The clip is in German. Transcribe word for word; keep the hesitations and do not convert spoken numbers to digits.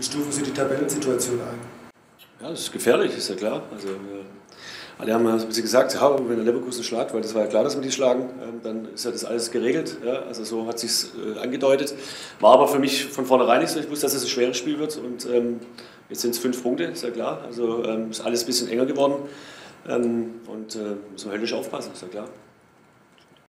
Wie stufen Sie die Tabellensituation ein? Ja, das ist gefährlich, ist ja klar. Also, alle haben, wie Sie gesagt haben, wenn der Leverkusen schlagt, weil das war ja klar, dass wir die schlagen, dann ist ja das alles geregelt. Ja, also so hat es sich angedeutet. War aber für mich von vornherein nicht so. Ich wusste, dass es ein schweres Spiel wird. Und ähm, jetzt sind es fünf Punkte, ist ja klar. Also ähm, ist alles ein bisschen enger geworden. Ähm, und äh, müssen wir höllisch aufpassen, ist ja klar.